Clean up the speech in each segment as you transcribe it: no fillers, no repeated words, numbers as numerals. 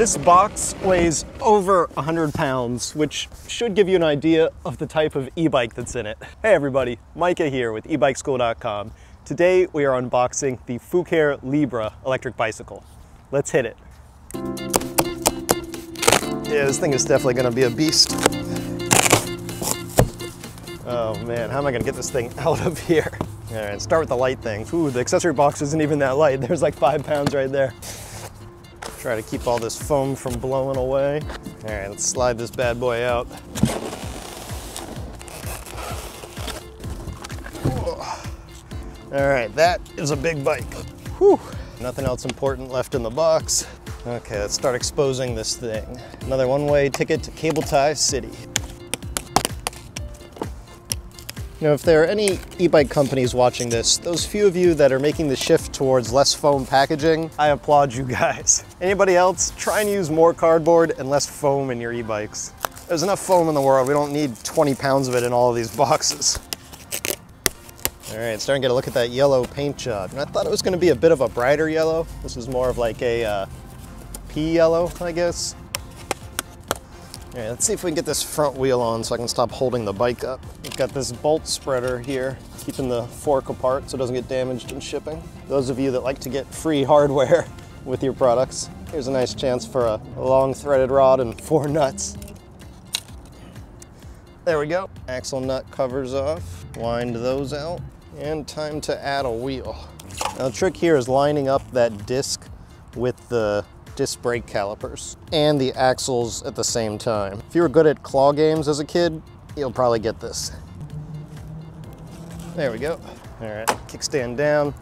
This box weighs over 100 pounds, which should give you an idea of the type of e-bike that's in it. Hey everybody, Micah here with ebikeschool.com. Today we are unboxing the Fucare Libra electric bicycle. Let's hit it. Yeah, this thing is definitely gonna be a beast. Oh man, how am I gonna get this thing out of here? All right, start with the light thing. Ooh, the accessory box isn't even that light. There's like 5 pounds right there. Try to keep all this foam from blowing away. All right, let's slide this bad boy out. All right, that is a big bike. Whew, nothing else important left in the box. Okay, let's start exposing this thing. Another one-way ticket to Cable Tie City. Now, if there are any e-bike companies watching this, those few of you that are making the shift towards less foam packaging, I applaud you guys. Anybody else, try and use more cardboard and less foam in your e-bikes. There's enough foam in the world. We don't need 20 pounds of it in all of these boxes. All right, starting to get a look at that yellow paint job. And I thought it was gonna be a bit of a brighter yellow. This is more of like a pea yellow, I guess. All right, let's see if we can get this front wheel on so I can stop holding the bike up. We've got this bolt spreader here, keeping the fork apart so it doesn't get damaged in shipping. Those of you that like to get free hardware with your products, here's a nice chance for a long threaded rod and 4 nuts. There we go. Axle nut covers off, wind those out, and time to add a wheel. Now the trick here is lining up that disc with the disc brake calipers and the axles at the same time. If you were good at claw games as a kid, you'll probably get this. There we go. All right, kickstand down.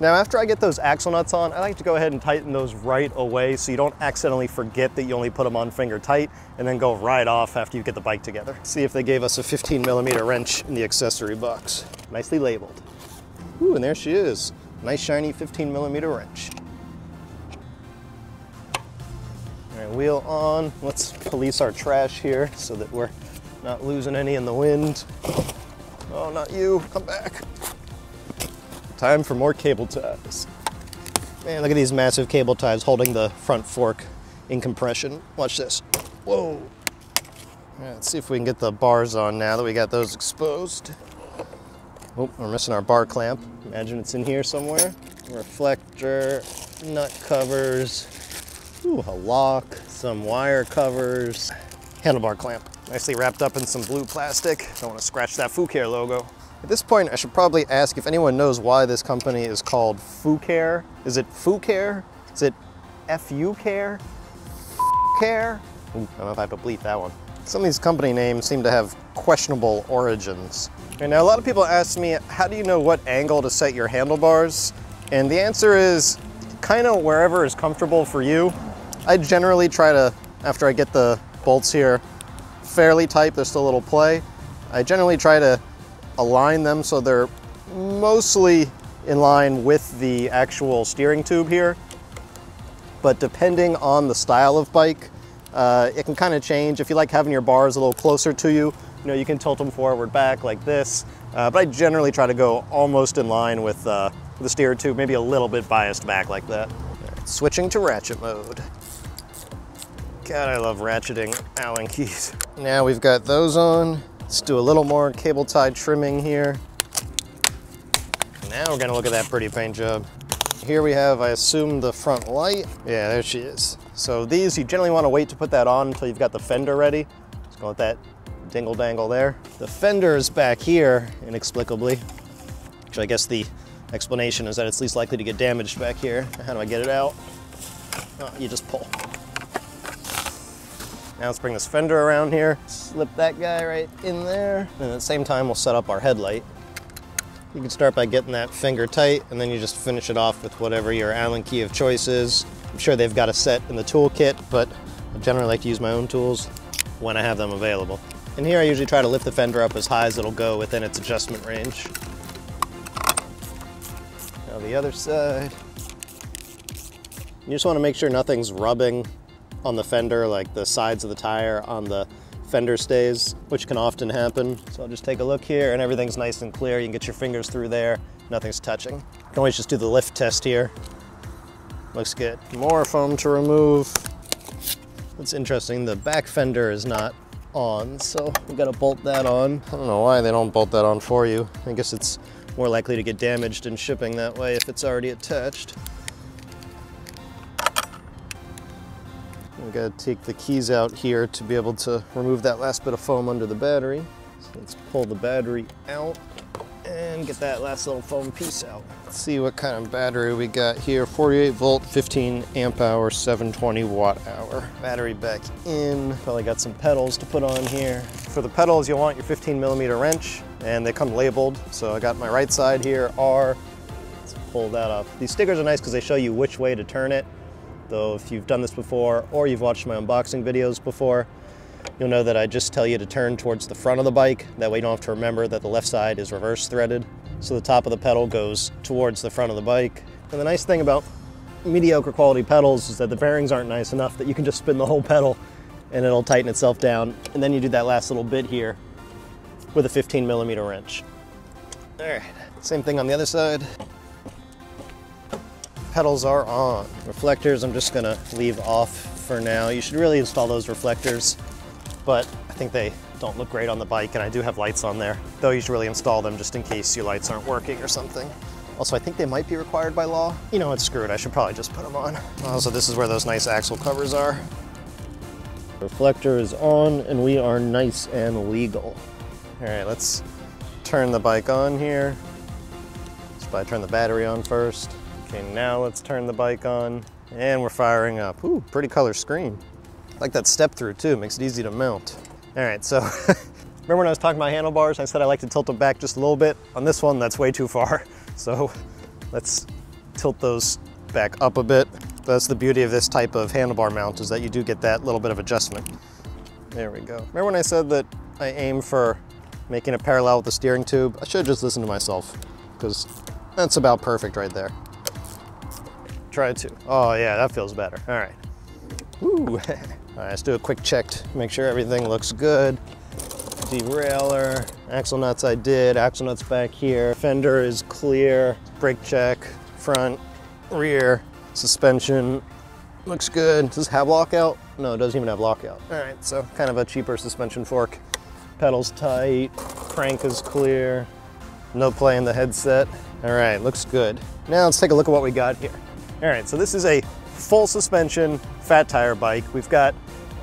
Now after I get those axle nuts on, I like to go ahead and tighten those right away so you don't accidentally forget that you only put them on finger tight and then go right off after you get the bike together. See if they gave us a 15mm wrench in the accessory box. Nicely labeled. Ooh, and there she is. Nice shiny 15mm wrench. All right, wheel on. Let's police our trash here so that we're not losing any in the wind. Oh, not you, come back. Time for more cable ties. Man, look at these massive cable ties holding the front fork in compression. Watch this. Whoa. All right, let's see if we can get the bars on now that we got those exposed. Oh, we're missing our bar clamp. Imagine it's in here somewhere. Reflector, nut covers. Ooh, a lock, some wire covers, handlebar clamp. Nicely wrapped up in some blue plastic. Don't want to scratch that Fucare logo. At this point, I should probably ask if anyone knows why this company is called Fucare. Is it Fucare? Is it F-U-Care? F-Care? I don't know if I have to bleep that one. Some of these company names seem to have questionable origins. And now a lot of people ask me, how do you know what angle to set your handlebars? And the answer is kind of wherever is comfortable for you. I generally try to, after I get the bolts here fairly tight, there's still a little play, I generally try to align them so they're mostly in line with the actual steering tube here. But depending on the style of bike, it can kind of change. If you like having your bars a little closer to you, you know, you can tilt them forward back like this. But I generally try to go almost in line with the steer tube, maybe a little bit biased back like that. Right, switching to ratchet mode. God, I love ratcheting Allen keys. Now we've got those on. Let's do a little more cable tie trimming here. Now we're gonna look at that pretty paint job. Here we have, I assume, the front light. Yeah, there she is. So these, you generally wanna wait to put that on until you've got the fender ready. Just gonna let that dingle dangle there. The fender is back here, inexplicably. Actually, I guess the explanation is that it's least likely to get damaged back here. How do I get it out? Oh, you just pull. Now let's bring this fender around here. Slip that guy right in there. And at the same time, we'll set up our headlight. You can start by getting that finger tight, and then you just finish it off with whatever your Allen key of choice is. I'm sure they've got a set in the toolkit, but I generally like to use my own tools when I have them available. And here I usually try to lift the fender up as high as it'll go within its adjustment range. Now the other side. You just want to make sure nothing's rubbing on the fender, like the sides of the tire on the fender stays, which can often happen. So I'll just take a look here and everything's nice and clear. You can get your fingers through there. Nothing's touching. You can always just do the lift test here. Looks good. More foam to remove. It's interesting, the back fender is not on, so we gotta bolt that on. I don't know why they don't bolt that on for you. I guess it's more likely to get damaged in shipping that way if it's already attached. We gotta take the keys out here to be able to remove that last bit of foam under the battery. So let's pull the battery out and get that last little foam piece out. Let's see what kind of battery we got here. 48 volt, 15 amp hour, 720 watt hour. Battery back in. Probably got some pedals to put on here. For the pedals, you'll want your 15mm wrench, and they come labeled. So I got my right side here, R. Let's pull that off. These stickers are nice because they show you which way to turn it. Though if you've done this before, or you've watched my unboxing videos before, you'll know that I just tell you to turn towards the front of the bike. That way you don't have to remember that the left side is reverse threaded. So the top of the pedal goes towards the front of the bike. And the nice thing about mediocre quality pedals is that the bearings aren't nice enough that you can just spin the whole pedal and it'll tighten itself down. And then you do that last little bit here with a 15mm wrench. All right, same thing on the other side. Pedals are on. Reflectors, I'm just gonna leave off for now. You should really install those reflectors, but I think they don't look great on the bike, and I do have lights on there. Though you should really install them just in case your lights aren't working or something. Also, I think they might be required by law. You know what, screw it, I should probably just put them on. Also, this is where those nice axle covers are. Reflector is on, and we are nice and legal. All right, let's turn the bike on here. Let's probably turn the battery on first. Okay, now let's turn the bike on, and we're firing up. Ooh, pretty color screen. I like that step through too, makes it easy to mount. All right, so remember when I was talking about handlebars, I said I like to tilt them back just a little bit? On this one, that's way too far. So let's tilt those back up a bit. That's the beauty of this type of handlebar mount, is that you do get that little bit of adjustment. There we go. Remember when I said that I aim for making a parallel with the steering tube? I should just listen to myself, because that's about perfect right there. Try to. Oh yeah, that feels better. All right. Woo. All right, let's do a quick check to make sure everything looks good. Derailleur, axle nuts I did, axle nuts back here. Fender is clear, brake check, front, rear, suspension. Looks good. Does this have lockout? No, it doesn't even have lockout. All right, so kind of a cheaper suspension fork. Pedals tight, crank is clear. No play in the headset. All right, looks good. Now let's take a look at what we got here. All right, so this is a full suspension fat tire bike. We've got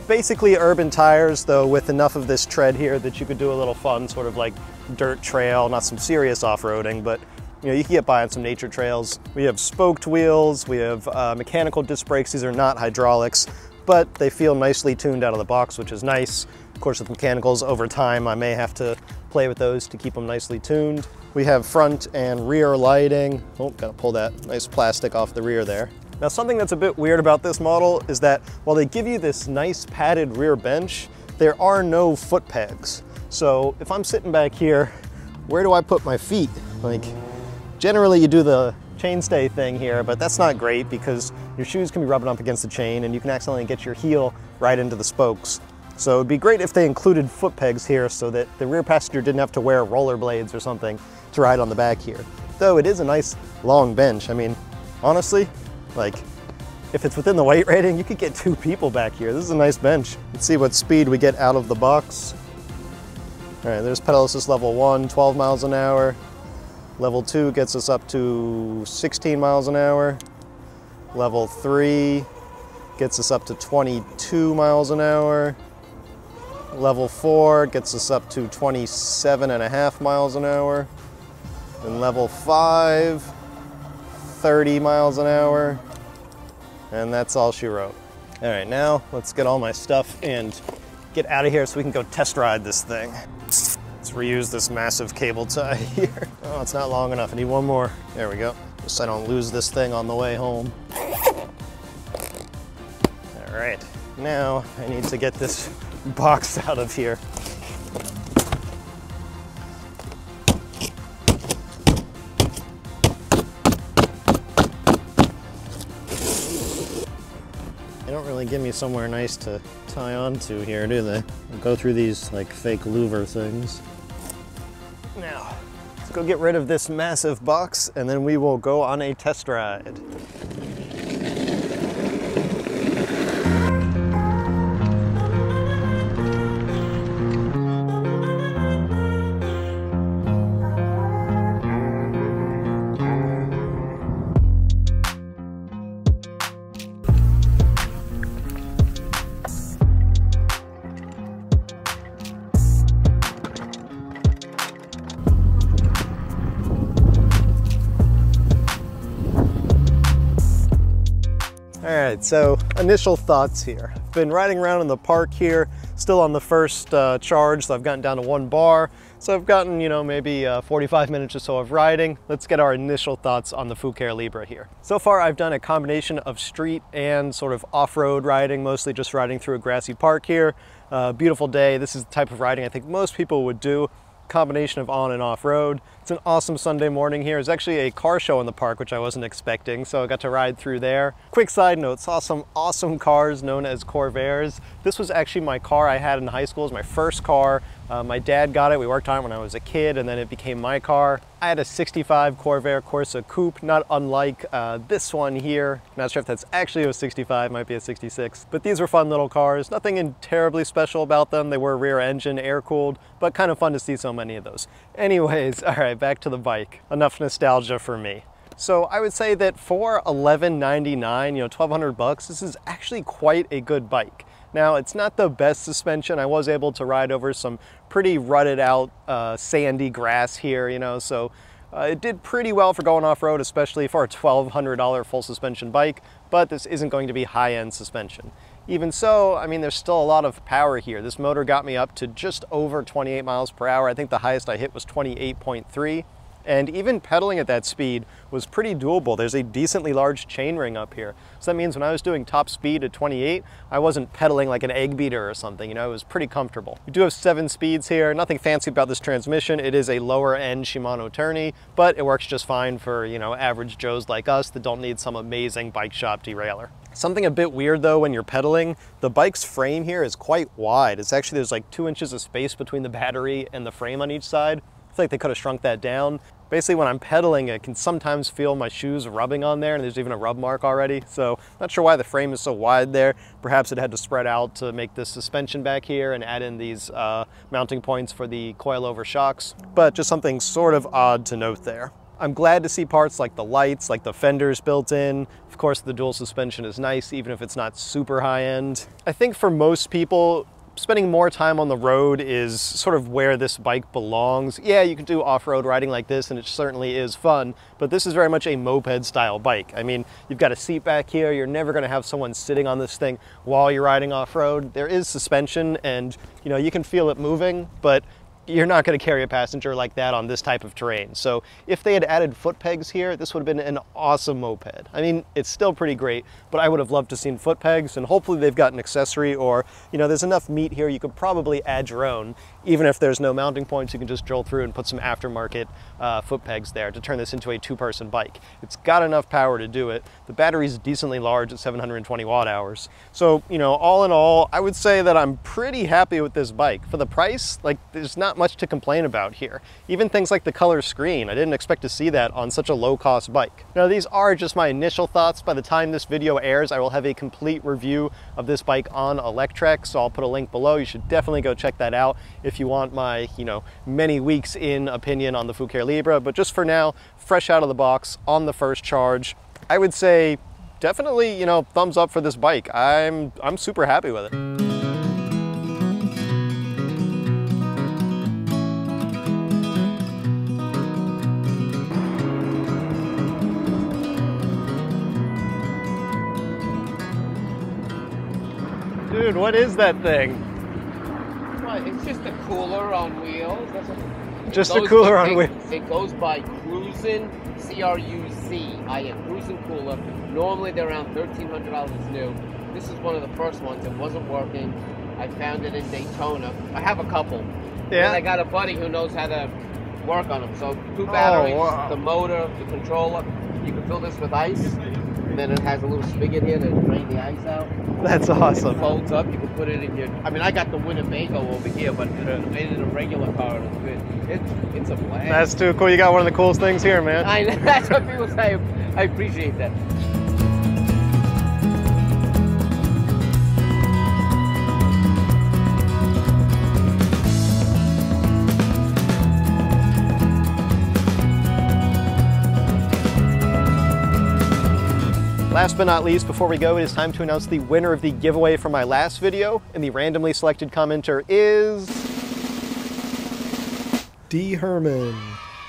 basically urban tires, though, with enough of this tread here that you could do a little fun sort of like dirt trail, not some serious off-roading, but you know, you can get by on some nature trails. We have spoked wheels, we have mechanical disc brakes. These are not hydraulics, but they feel nicely tuned out of the box, which is nice. Of course, with mechanicals over time, I may have to play with those to keep them nicely tuned. We have front and rear lighting. Oh, gotta pull that nice plastic off the rear there. Now, something that's a bit weird about this model is that while they give you this nice padded rear bench, there are no foot pegs. So if I'm sitting back here, where do I put my feet? Like, generally you do the chainstay thing here, but that's not great because your shoes can be rubbing up against the chain and you can accidentally get your heel right into the spokes. So it'd be great if they included foot pegs here so that the rear passenger didn't have to wear roller blades or something to ride on the back here. Though it is a nice long bench. I mean, honestly, like, if it's within the weight rating, you could get two people back here. This is a nice bench. Let's see what speed we get out of the box. All right, there's pedal assist level 1, 12 miles an hour. Level 2 gets us up to 16 miles an hour. Level 3 gets us up to 22 miles an hour. Level 4 gets us up to 27.5 miles an hour. And level 5, 30 miles an hour. And that's all she wrote. All right, now let's get all my stuff and get out of here so we can go test ride this thing. Let's reuse this massive cable tie here. Oh, it's not long enough, I need one more. There we go, just so I don't lose this thing on the way home. All right, now I need to get this box out of here. They don't really give me somewhere nice to tie onto here, do they? I'll go through these like fake louver things. Now, let's go get rid of this massive box and then we will go on a test ride. All right, so initial thoughts here. I've been riding around in the park here, still on the first charge, so I've gotten down to 1 bar. So I've gotten, you know, maybe 45 minutes or so of riding. Let's get our initial thoughts on the Fucare Libra here. So far, I've done a combination of street and sort of off-road riding, mostly just riding through a grassy park here. Beautiful day. This is the type of riding I think most people would do. Combination of on and off road. It's an awesome Sunday morning here. There's actually a car show in the park, which I wasn't expecting, so I got to ride through there. Quick side note, saw some awesome cars known as Corvairs. This was actually my car I had in high school. It was my first car. My dad got it. We worked on it when I was a kid, and then it became my car. I had a 65 Corvair Corsa Coupe, not unlike this one here. Not sure if that's actually a 65, might be a 66. But these were fun little cars. Nothing terribly special about them. They were rear engine, air cooled, but kind of fun to see so many of those. Anyways, all right, back to the bike. Enough nostalgia for me. So I would say that for $1,199, you know, 1,200 bucks, this is actually quite a good bike. Now, it's not the best suspension. I was able to ride over some pretty rutted out sandy grass here, you know, so it did pretty well for going off-road, especially for a $1,200 full suspension bike, but this isn't going to be high-end suspension. Even so, I mean, there's still a lot of power here. This motor got me up to just over 28 miles per hour. I think the highest I hit was 28.3. And even pedaling at that speed was pretty doable. There's a decently large chain ring up here. So that means when I was doing top speed at 28, I wasn't pedaling like an egg beater or something, you know, it was pretty comfortable. We do have 7 speeds here, nothing fancy about this transmission. It is a lower end Shimano Tourney, but it works just fine for, you know, average Joes like us that don't need some amazing bike shop derailleur. Something a bit weird though when you're pedaling, the bike's frame here is quite wide. It's actually, there's like 2 inches of space between the battery and the frame on each side. I feel like they could have shrunk that down. Basically, when I'm pedaling, I can sometimes feel my shoes rubbing on there, and there's even a rub mark already. So not sure why the frame is so wide there. Perhaps it had to spread out to make the suspension back here and add in these mounting points for the coilover shocks, but just something sort of odd to note there. I'm glad to see parts like the lights, like the fenders built in. Of course, the dual suspension is nice, even if it's not super high end. I think for most people, spending more time on the road is sort of where this bike belongs. Yeah, you can do off-road riding like this and it certainly is fun, but this is very much a moped style bike. I mean, you've got a seat back here. You're never going to have someone sitting on this thing while you're riding off-road. There is suspension and, you know, you can feel it moving, but you're not going to carry a passenger like that on this type of terrain. So if they had added foot pegs here, this would have been an awesome moped. I mean, it's still pretty great, but I would have loved to have seen foot pegs, and hopefully they've got an accessory, or, you know, there's enough meat here you could probably add your own. Even if there's no mounting points, you can just drill through and put some aftermarket foot pegs there to turn this into a 2-person bike. It's got enough power to do it. The battery's decently large at 720 watt hours. So, you know, all in all, I would say that I'm pretty happy with this bike. For the price, like, there's not much to complain about here. Even things like the color screen, I didn't expect to see that on such a low-cost bike. Now, these are just my initial thoughts. By the time this video airs, I will have a complete review of this bike on Electrek, so I'll put a link below. You should definitely go check that out if you want my, you know, many weeks in opinion on the Fucare Libra. But just for now, fresh out of the box on the first charge, I would say definitely, you know, thumbs up for this bike. I'm super happy with it. Dude, what is that thing? Well, it's just a cooler on wheels. That's what, just a cooler on wheels. It goes by Cruisin', C-R-U-Z-I-N, Cruisin' Cooler. Normally they're around $1,300 new. This is one of the first ones. It wasn't working. I found it in Daytona. I have a couple. Yeah. And I got a buddy who knows how to work on them. So 2 batteries, oh, wow. The motor, the controller. You can fill this with ice. And then it has a little spigot here to drain the ice out. That's awesome. It folds up. You can put it in your... I mean, I got the Winnebago over here, but in a regular car, it's good. It's a blast. That's too cool. You got one of the coolest things here, man. I know. That's what people say. I appreciate that. Last but not least, before we go, it is time to announce the winner of the giveaway from my last video, and the randomly selected commenter is... D. Herman.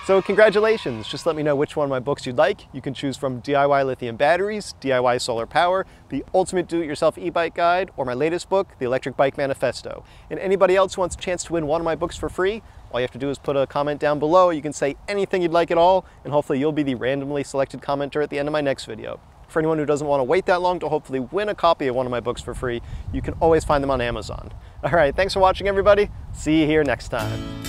So congratulations, just let me know which one of my books you'd like. You can choose from DIY Lithium Batteries, DIY Solar Power, the Ultimate Do-It-Yourself E-Bike Guide, or my latest book, the Electric Bike Manifesto. And anybody else who wants a chance to win one of my books for free, all you have to do is put a comment down below. You can say anything you'd like at all, and hopefully you'll be the randomly selected commenter at the end of my next video. For anyone who doesn't want to wait that long to hopefully win a copy of one of my books for free, you can always find them on Amazon. All right, thanks for watching everybody. See you here next time.